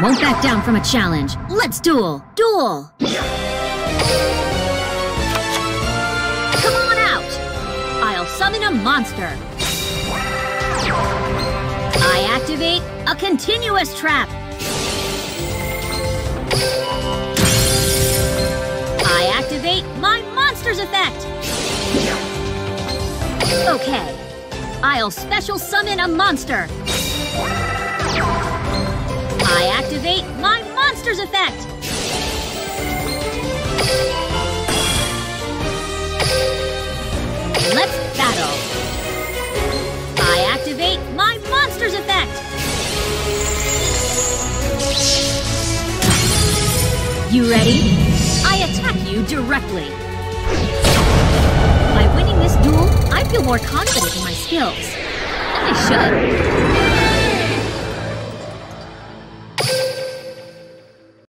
I won't back down from a challenge. Let's duel! Duel! Come on out! I'll summon a monster. I activate a continuous trap. I activate my monster's effect. Okay. I'll special summon a monster. I activate my monster's effect. Let's battle. I activate my monster's effect. You ready? I attack you directly. By winning this duel, I feel more confident in my skills. And I should.